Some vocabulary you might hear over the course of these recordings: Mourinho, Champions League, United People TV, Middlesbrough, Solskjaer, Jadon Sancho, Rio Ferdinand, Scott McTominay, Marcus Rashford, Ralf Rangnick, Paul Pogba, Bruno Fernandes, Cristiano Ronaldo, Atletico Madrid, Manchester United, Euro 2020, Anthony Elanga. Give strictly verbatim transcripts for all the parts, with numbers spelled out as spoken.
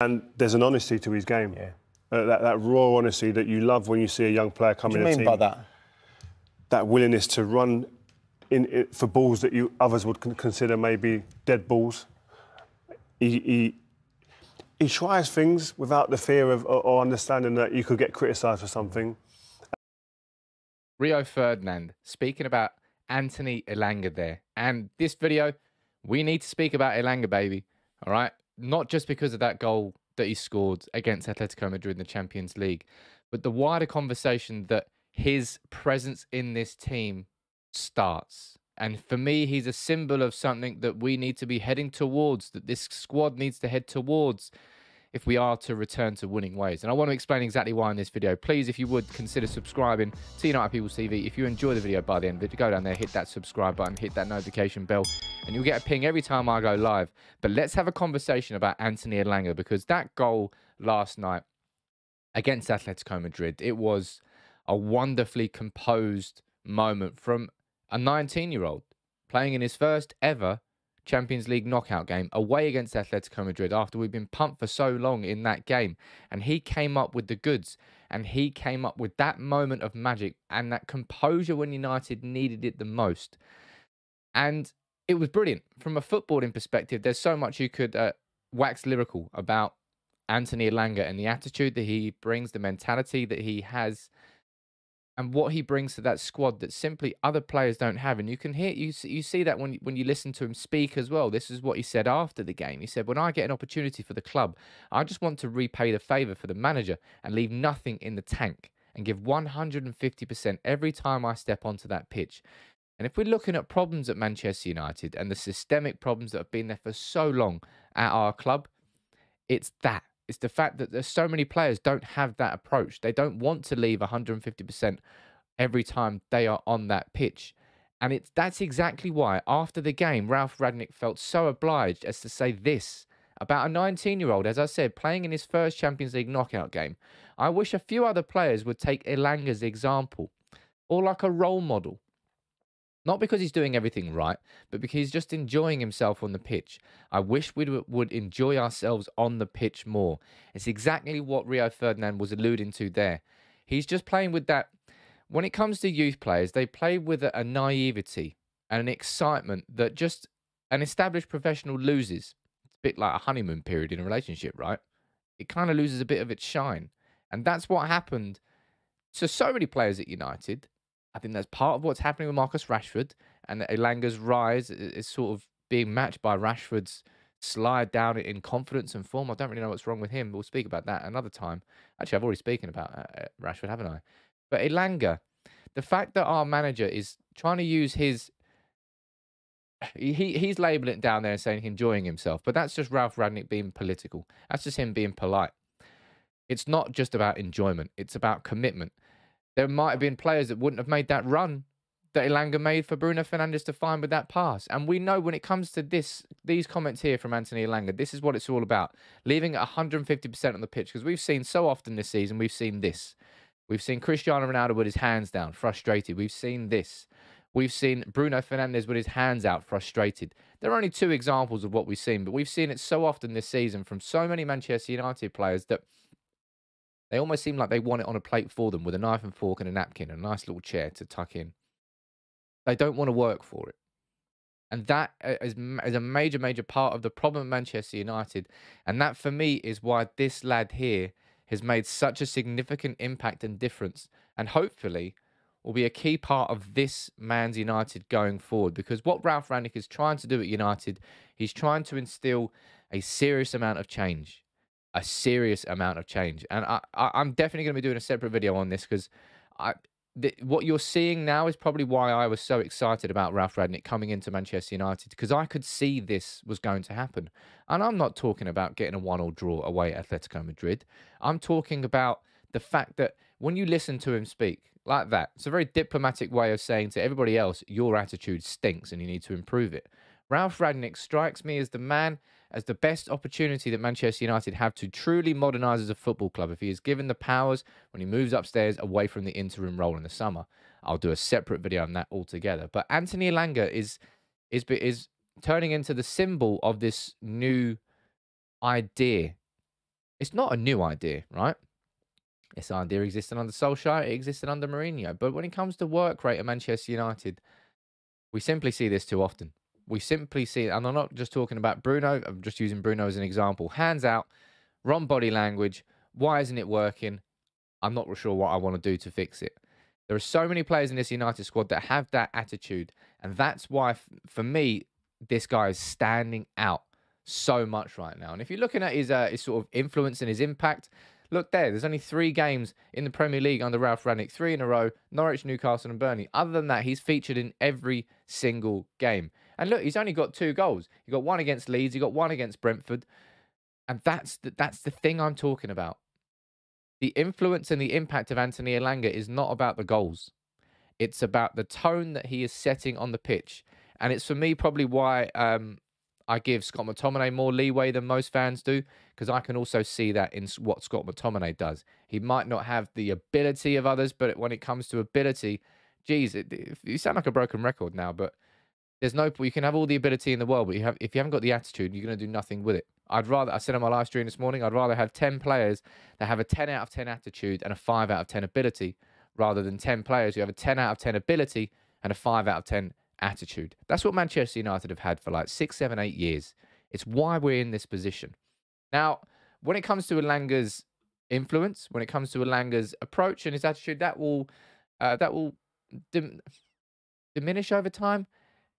And there's an honesty to his game. Yeah. Uh, that, that raw honesty that you love when you see a young player come in a team. What do you mean by that? That willingness to run in, in for balls that you others would con consider maybe dead balls. He, he, he tries things without the fear of or, or understanding that you could get criticised for something. Rio Ferdinand, speaking about Anthony Elanga there. And this video, we need to speak about Elanga, baby, all right? Not just because of that goal that he scored against Atletico Madrid in the Champions League, but the wider conversation that his presence in this team starts. And for me, he's a symbol of something that we need to be heading towards, that this squad needs to head towards if we are to return to winning ways. And I want to explain exactly why in this video. Please, if you would, consider subscribing to United People T V. If you enjoy the video by the end of it, go down there, hit that subscribe button, hit that notification bell, and you'll get a ping every time I go live. But let's have a conversation about Anthony Elanga, because that goal last night against Atletico Madrid, it was a wonderfully composed moment from a nineteen-year-old playing in his first ever Champions League knockout game away against Atletico Madrid after we've been pumped for so long in that game. And he came up with the goods, and he came up with that moment of magic and that composure when United needed it the most. And it was brilliant. From a footballing perspective, there's so much you could uh, wax lyrical about Anthony Elanga and the attitude that he brings, the mentality that he has, and what he brings to that squad that simply other players don't have. And you can hear, you you see that when, when you listen to him speak as well. This is what he said after the game. He said, when I get an opportunity for the club, I just want to repay the favour for the manager and leave nothing in the tank and give one hundred fifty percent every time I step onto that pitch. And if we're looking at problems at Manchester United and the systemic problems that have been there for so long at our club, it's that. It's the fact that there's so many players don't have that approach. They don't want to leave one hundred fifty percent every time they are on that pitch. And it's, that's exactly why, after the game, Ralf Rangnick felt so obliged as to say this about a nineteen-year-old, as I said, playing in his first Champions League knockout game. I wish a few other players would take Elanga's example, or like a role model. Not because he's doing everything right, but because he's just enjoying himself on the pitch. I wish we would enjoy ourselves on the pitch more. It's exactly what Rio Ferdinand was alluding to there. He's just playing with that. When it comes to youth players, they play with a naivety and an excitement that just an established professional loses. It's a bit like a honeymoon period in a relationship, right? It kind of loses a bit of its shine. And that's what happened to so many players at United. I think that's part of what's happening with Marcus Rashford, and Elanga's rise is sort of being matched by Rashford's slide down in confidence and form. I don't really know what's wrong with him, but we'll speak about that another time. Actually, I've already spoken about uh, Rashford, haven't I? But Elanga, the fact that our manager is trying to use his... He, he's labelling it down there and saying he's enjoying himself, but that's just Ralf Rangnick being political. That's just him being polite. It's not just about enjoyment. It's about commitment. There might have been players that wouldn't have made that run that Elanga made for Bruno Fernandes to find with that pass. And we know when it comes to this, these comments here from Anthony Elanga, this is what it's all about. Leaving one hundred fifty percent on the pitch, because we've seen so often this season, we've seen this. We've seen Cristiano Ronaldo with his hands down, frustrated. We've seen this. We've seen Bruno Fernandes with his hands out, frustrated. There are only two examples of what we've seen, but we've seen it so often this season from so many Manchester United players that they almost seem like they want it on a plate for them with a knife and fork and a napkin and a nice little chair to tuck in. They don't want to work for it. And that is, is a major, major part of the problem at Manchester United. And that, for me, is why this lad here has made such a significant impact and difference, and hopefully will be a key part of this man's United going forward. Because what Ralf Rangnick is trying to do at United, he's trying to instill a serious amount of change. A serious amount of change. And I, I, I'm definitely going to be doing a separate video on this, because I, th what you're seeing now is probably why I was so excited about Ralf Rangnick coming into Manchester United, because I could see this was going to happen. And I'm not talking about getting a one-all draw away at Atletico Madrid. I'm talking about the fact that when you listen to him speak like that, it's a very diplomatic way of saying to everybody else, your attitude stinks and you need to improve it. Ralf Rangnick strikes me as the man, as the best opportunity that Manchester United have to truly modernise as a football club. If he is given the powers when he moves upstairs away from the interim role in the summer, I'll do a separate video on that altogether. But Anthony Elanga is, is, is turning into the symbol of this new idea It's not a new idea, right? This idea existed under Solskjaer, it existed under Mourinho. But when it comes to work rate at Manchester United, we simply see this too often. We simply see, and I'm not just talking about Bruno, I'm just using Bruno as an example. Hands out, wrong body language. Why isn't it working? I'm not sure what I want to do to fix it. There are so many players in this United squad that have that attitude. And that's why, for me, this guy is standing out so much right now. And if you're looking at his, uh, his sort of influence and his impact, look there, there's only three games in the Premier League under Ralf Rangnick, three in a row, Norwich, Newcastle and Burnley. Other than that, he's featured in every single game. And look, he's only got two goals. He got one against Leeds, he got one against Brentford. And that's the, that's the thing I'm talking about. The influence and the impact of Anthony Elanga is not about the goals. It's about the tone that he is setting on the pitch. And it's, for me, probably why um, I give Scott McTominay more leeway than most fans do, because I can also see that in what Scott McTominay does. He might not have the ability of others, but when it comes to ability, geez, it, it, you sound like a broken record now, but there's no, you can have all the ability in the world, but you have, if you haven't got the attitude, you're going to do nothing with it. I'd rather, I said on my live stream this morning, I'd rather have ten players that have a ten out of ten attitude and a five out of ten ability, rather than ten players who have a ten out of ten ability and a five out of ten attitude. That's what Manchester United have had for like six, seven, eight years. It's why we're in this position. Now, when it comes to Elanga's influence, when it comes to Elanga's approach and his attitude, that will, uh, that will dim diminish over time.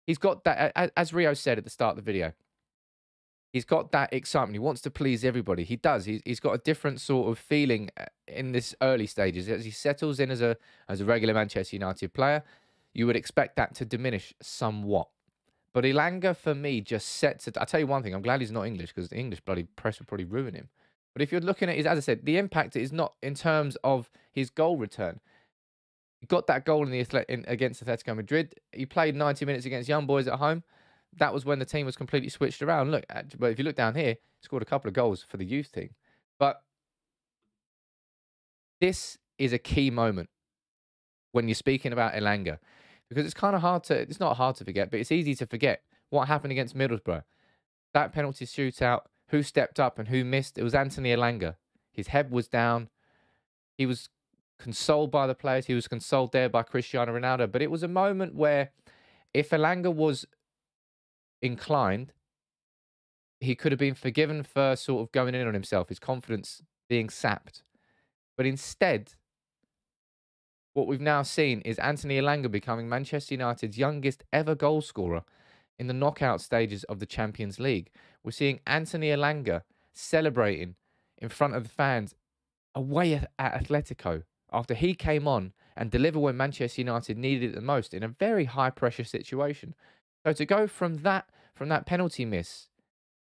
He's got that, as Rio said at the start of the video, he's got that excitement. He wants to please everybody. He does. He's, he's got a different sort of feeling in this early stages. As he settles in as a, as a regular Manchester United player, you would expect that to diminish somewhat. But Elanga, for me, just sets it. I'll tell you one thing. I'm glad he's not English, because the English bloody press would probably ruin him. But if you're looking at his, as I said, the impact is not in terms of his goal return. He got that goal in the in, against Atletico Madrid. He played ninety minutes against Young Boys at home. That was when the team was completely switched around. Look, at, but if you look down here, scored a couple of goals for the youth team. But this is a key moment when you're speaking about Elanga, because it's kind of hard to, it's not hard to forget, but it's easy to forget what happened against Middlesbrough. That penalty shootout, who stepped up and who missed, it was Anthony Elanga. His head was down. He was consoled by the players. He was consoled there by Cristiano Ronaldo. But it was a moment where if Elanga was inclined, he could have been forgiven for sort of going in on himself, his confidence being sapped. But instead, what we've now seen is Anthony Elanga becoming Manchester United's youngest ever goal scorer in the knockout stages of the Champions League. We're seeing Anthony Elanga celebrating in front of the fans away at Atletico after he came on and delivered when Manchester United needed it the most in a very high-pressure situation. So to go from that, from that penalty miss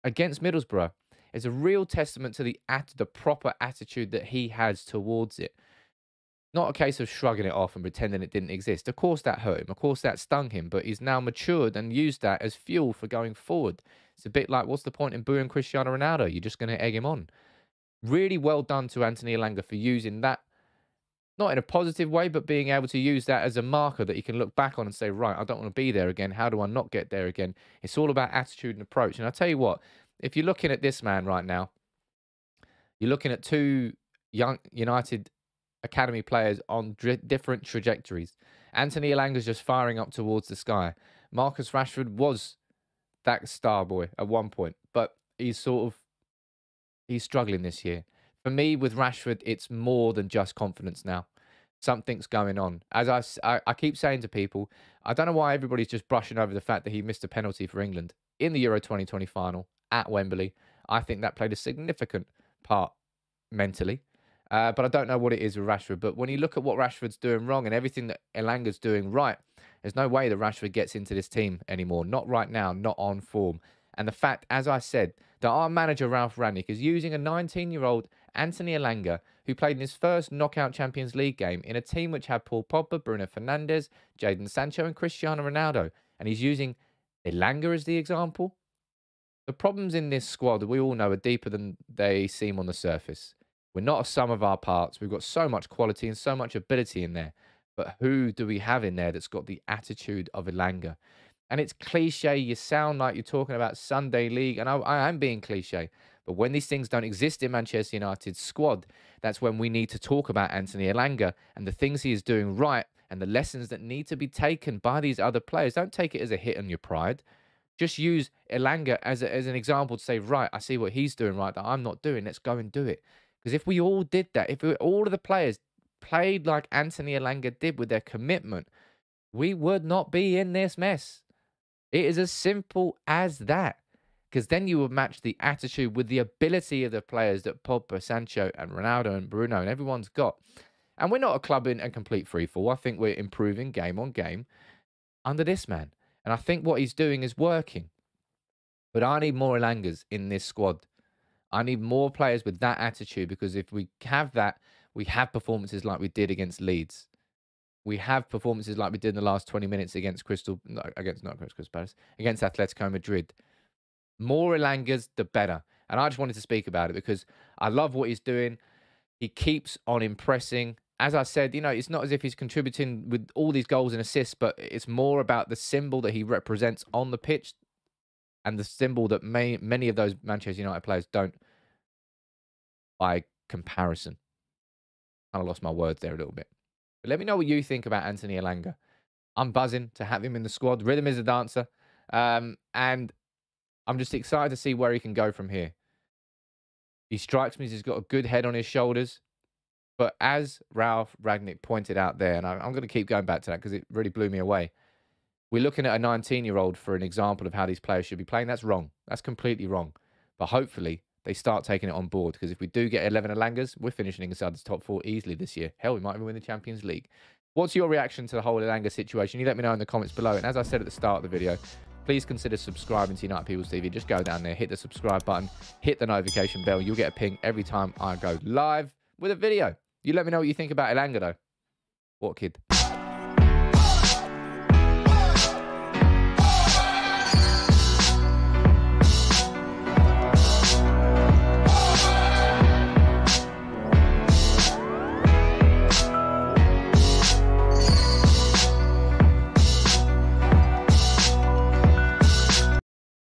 against Middlesbrough is a real testament to the, at, the proper attitude that he has towards it. Not a case of shrugging it off and pretending it didn't exist. Of course that hurt him. Of course that stung him. But he's now matured and used that as fuel for going forward. It's a bit like, what's the point in booing Cristiano Ronaldo? You're just going to egg him on. Really well done to Anthony Elanga for using that, not in a positive way, but being able to use that as a marker that he can look back on and say, right, I don't want to be there again. How do I not get there again? It's all about attitude and approach. And I'll tell you what, if you're looking at this man right now, you're looking at two young United Academy players on different trajectories. Anthony Elanga's just firing up towards the sky. Marcus Rashford was that star boy at one point, but he's sort of, he's struggling this year. For me, with Rashford, it's more than just confidence now. Something's going on. As I, I, I keep saying to people, I don't know why everybody's just brushing over the fact that he missed a penalty for England in the Euro twenty twenty final at Wembley. I think that played a significant part mentally. Uh, but I don't know what it is with Rashford. But when you look at what Rashford's doing wrong and everything that Elanga's doing right, there's no way that Rashford gets into this team anymore. Not right now, not on form. And the fact, as I said, that our manager, Ralf Rangnick, is using a nineteen-year-old Anthony Elanga, who played in his first knockout Champions League game in a team which had Paul Pogba, Bruno Fernandes, Jadon Sancho and Cristiano Ronaldo. And he's using Elanga as the example. The problems in this squad, we all know, are deeper than they seem on the surface. We're not a sum of our parts. We've got so much quality and so much ability in there. But who do we have in there that's got the attitude of Elanga? And it's cliche. You sound like you're talking about Sunday League. And I, I am being cliche. But when these things don't exist in Manchester United's squad, that's when we need to talk about Anthony Elanga and the things he is doing right and the lessons that need to be taken by these other players. Don't take it as a hit on your pride. Just use Elanga as, a, as an example to say, right, I see what he's doing right that I'm not doing. Let's go and do it. Because if we all did that, if we, all of the players played like Anthony Elanga did with their commitment, we would not be in this mess. It is as simple as that. Because then you would match the attitude with the ability of the players that Pogba, Sancho and Ronaldo and Bruno and everyone's got. And we're not a club in a complete free-fall. I think we're improving game on game under this man. And I think what he's doing is working. But I need more Elangas in this squad. I need more players with that attitude, because if we have that, we have performances like we did against Leeds. We have performances like we did in the last twenty minutes against Crystal, no, against not Crystal Palace, against Atletico Madrid. More Elangas, the better. And I just wanted to speak about it because I love what he's doing. He keeps on impressing. As I said, you know, it's not as if he's contributing with all these goals and assists, but it's more about the symbol that he represents on the pitch and the symbol that may, many of those Manchester United players don't by comparison. I lost my words there a little bit. But let me know what you think about Anthony Elanga. I'm buzzing to have him in the squad. Rhythm is a dancer. Um, and I'm just excited to see where he can go from here. He strikes me as he's got a good head on his shoulders. But as Ralf Rangnick pointed out there, and I'm going to keep going back to that because it really blew me away, we're looking at a nineteen-year-old for an example of how these players should be playing. That's wrong. That's completely wrong. But hopefully they start taking it on board, because if we do get eleven Elangas, we're finishing inside the top four easily this year. Hell, we might even win the Champions League. What's your reaction to the whole Elanga situation? You let me know in the comments below. And as I said at the start of the video, please consider subscribing to United People T V. Just go down there, hit the subscribe button, hit the notification bell. You'll get a ping every time I go live with a video. You let me know what you think about Elanga, though. What kid?